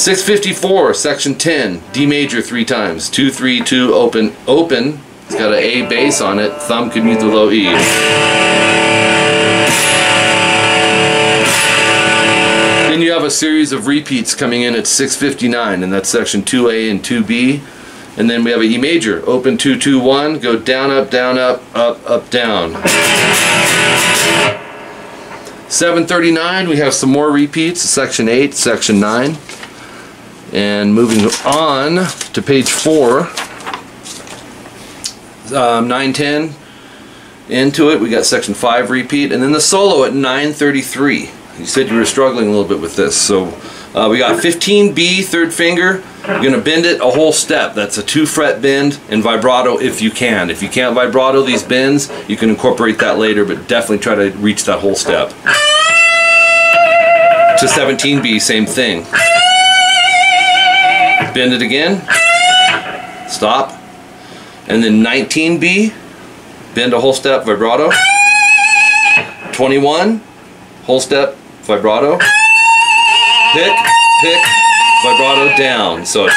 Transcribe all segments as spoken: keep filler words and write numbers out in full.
six fifty-four, section ten, D major three times. Two, three, two, open, open. It's got an A bass on it. Thumb could mute the low E. Then you have a series of repeats coming in at six fifty-nine, and that's section two A and two B. And then we have an E major, open two, two, one, go down, up, down, up, up, up, down. seven thirty-nine, we have some more repeats, section eight, section nine. And moving on to page four, um, nine ten, into it, we got section five repeat, and then the solo at nine thirty-three. You said you were struggling a little bit with this, so uh, we got fifteen B, third finger. You're going to bend it a whole step. That's a two fret bend, and vibrato if you can. If you can't vibrato these bends, you can incorporate that later, but definitely try to reach that whole step. To seventeen B, same thing. Bend it again. Stop. And then nineteen B, bend a whole step, vibrato. twenty-one, whole step, vibrato. Pick, pick, vibrato down. So it's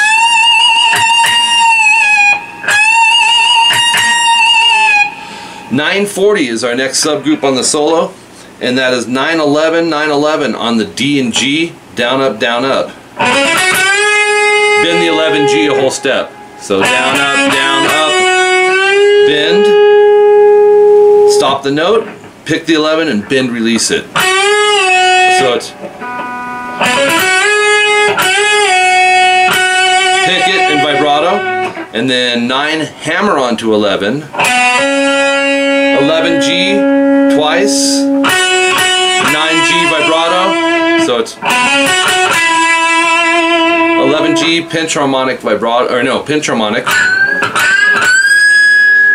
nine forty is our next subgroup on the solo, and that is nine eleven, nine eleven on the D and G, down, up, down, up. Bend the eleven G a whole step. So down, up, down, up, bend, stop the note, pick the eleven and bend, release it. So it's pick it and vibrato, and then nine hammer on to eleven, eleven G twice, nine G vibrato, so it's eleven G pinch harmonic vibrato, or no, pinch harmonic.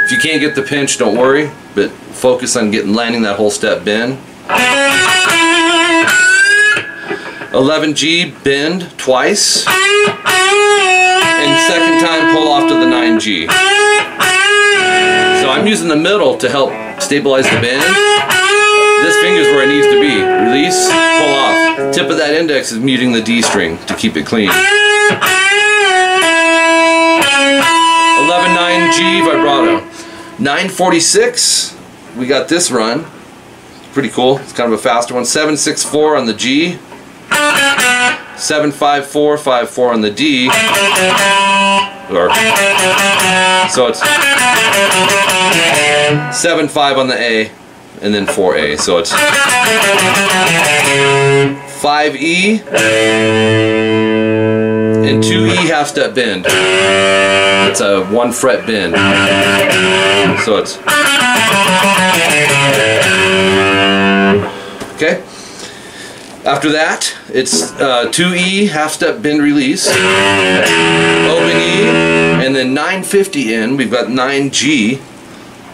If you can't get the pinch, don't worry, but focus on getting landing that whole step bend. eleven G bend twice, and second time pull off to the nine G. So I'm using the middle to help stabilize the bend. This finger's where it needs to be. Release, pull off. Tip of that index is muting the D string to keep it clean. eleven nine G vibrato. nine forty-six, we got this run. Pretty cool. It's kind of a faster one. seven six four on the G. seven five four five four on the D. Or, so it's seven five on the A, and then four A. So it's five E and two E half step bend. It's a one fret bend. So it's okay. After that, it's uh, two E half step bend release, open E, and then nine fifty in. We've got nine G.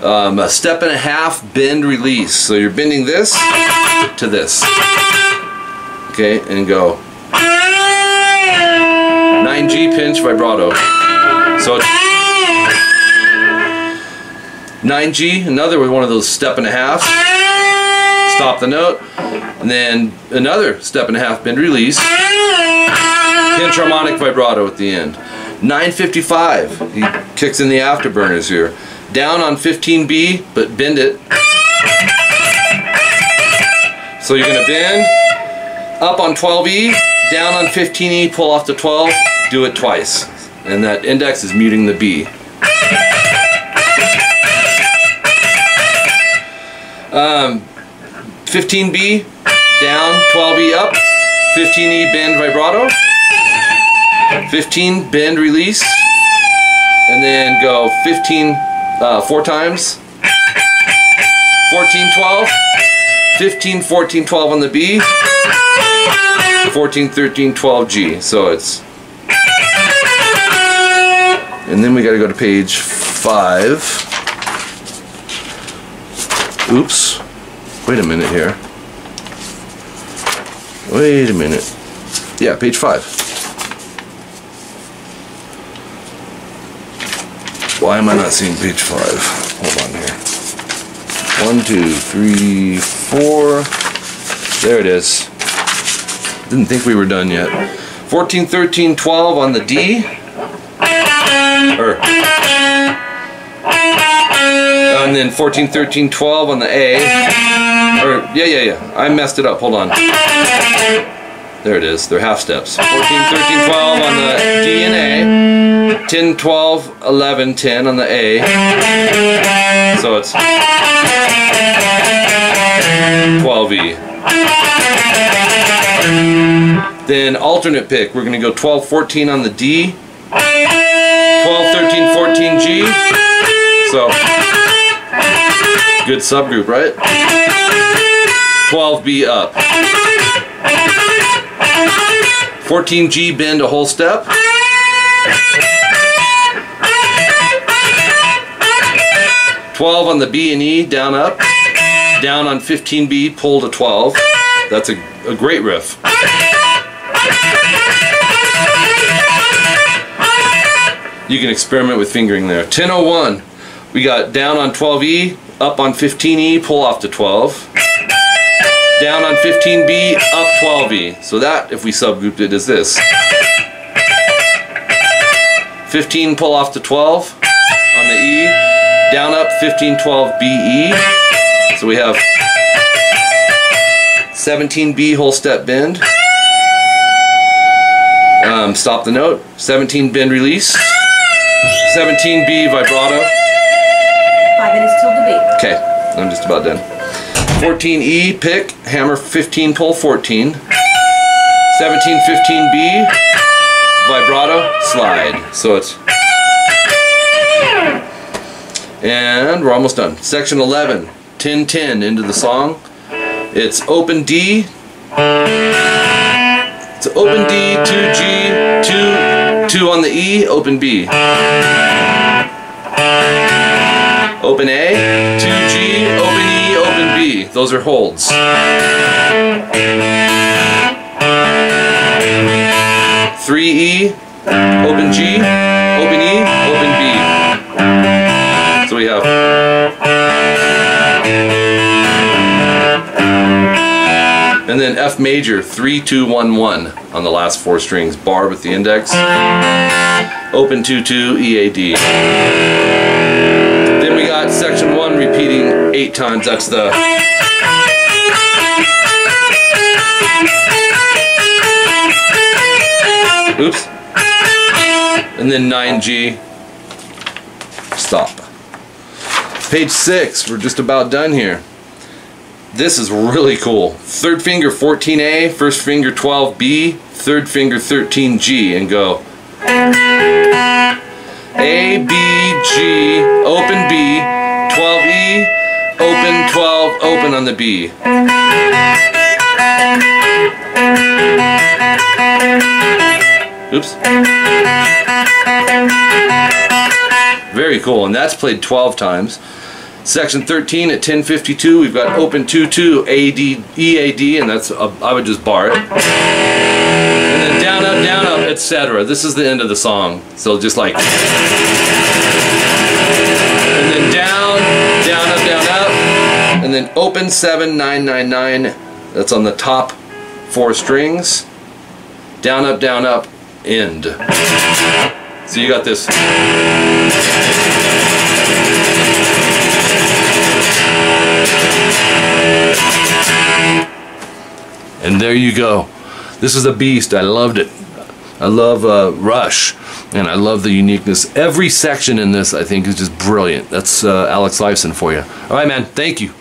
Um, a step and a half bend release. So you're bending this to this. Okay, and go. nine G pinch vibrato. So it's nine G, another with one of those step and a half. Stop the note. And then another step and a half bend release. Pinch harmonic vibrato at the end. nine fifty-five. He kicks in the afterburners here. Down on fifteen B, but bend it. So you're going to bend, up on twelve E, down on fifteen E, pull off to twelve, do it twice. And that index is muting the B. Um, fifteen B, down, twelve E up, fifteen E bend vibrato, fifteen bend release, and then go fifteen. Uh, four times, fourteen, twelve, fifteen, fourteen, twelve on the B, fourteen, thirteen, twelve G. So it's, and then we got to go to page five. Oops, wait a minute here. Wait a minute. Yeah, page five. Why am I not seeing page five? Hold on here. One, two, three, four. There it is. Didn't think we were done yet. fourteen, thirteen, twelve on the D, or, and then fourteen, thirteen, twelve on the A, or, yeah, yeah, yeah, I messed it up, hold on, there it is, they're half steps, fourteen, thirteen, twelve on the D and A, ten, twelve, eleven, ten on the A, so it's twelve E. Then alternate pick, we're going to go twelve, fourteen on the D, twelve, thirteen, fourteen G, so good subgroup, right? twelve B up, fourteen G bend a whole step, twelve on the B and E down up, down on fifteen B pull to twelve, that's a, a great riff. You can experiment with fingering there. ten oh one, we got down on twelve E, up on fifteen E, pull off to twelve. Down on fifteen B, up twelve E. So that, if we subgrouped it, is this. fifteen pull off to twelve on the E. Down up fifteen, twelve, B, E. So we have seventeen B whole step bend. Um, stop the note. seventeen bend release. seventeen B vibrato. Five minutes till the beat. Okay, I'm just about done. fourteen E pick, hammer fifteen, pull fourteen. seventeen, fifteen B vibrato slide. So it's. And we're almost done. Section eleven, ten ten into the song. It's open D. It's open D, two G, two, two on the E, open B. Open A, two G, open E, open B. Those are holds. three E, open G, open E, open B. So we have. And then F major, three, two, one, one on the last four strings. Bar with the index. Open two, two, E, A, D. Then we got section one repeating eight times. That's the oops, and then nine G. Stop. Page six. We're just about done here. This is really cool. Third finger fourteen A, first finger twelve B, third finger thirteen G, and go. A, B, G, open B, twelve E, open twelve, open on the B. Oops. Very cool, and that's played twelve times. Section thirteen at ten fifty-two, we've got open two two, A, D, E, A, D, and that's, a, I would just bar it. And then down, up, down, up, et cetera. This is the end of the song, so just like. And then down, down, up, down, up. And then open seven, nine, nine, nine. That's on the top four strings. Down, up, down, up, end. So you got this. And there you go. This is a beast. I loved it. I love uh, Rush, and I love the uniqueness. Every section in this, I think, is just brilliant. That's uh, Alex Lifeson for you. All right, man. Thank you.